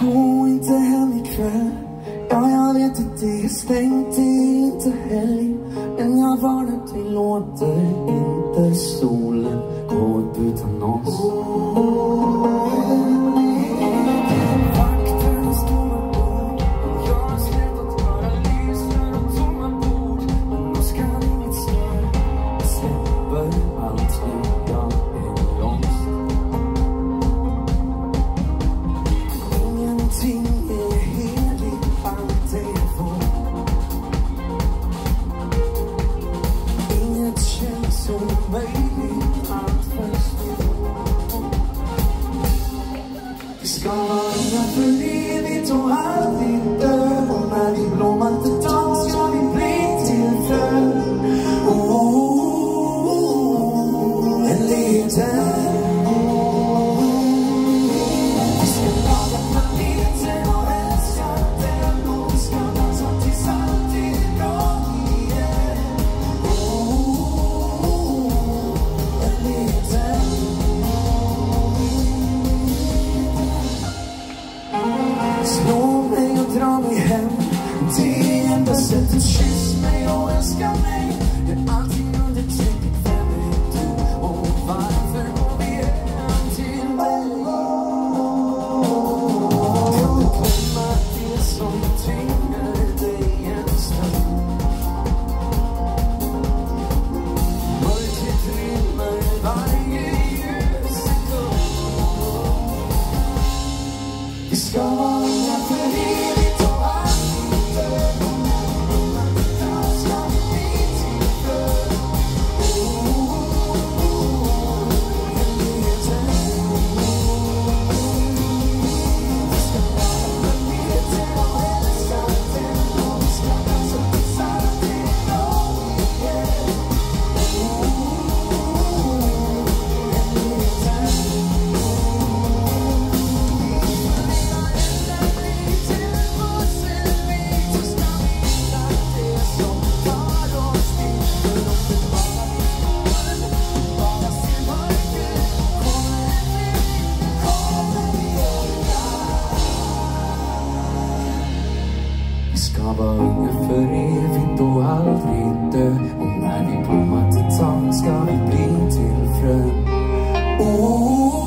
going to hell, jag jag vet inte, jag stängde inte helg. Men jag var att vi låter inte solen gå ut utan oss. Ska vi bli till frön?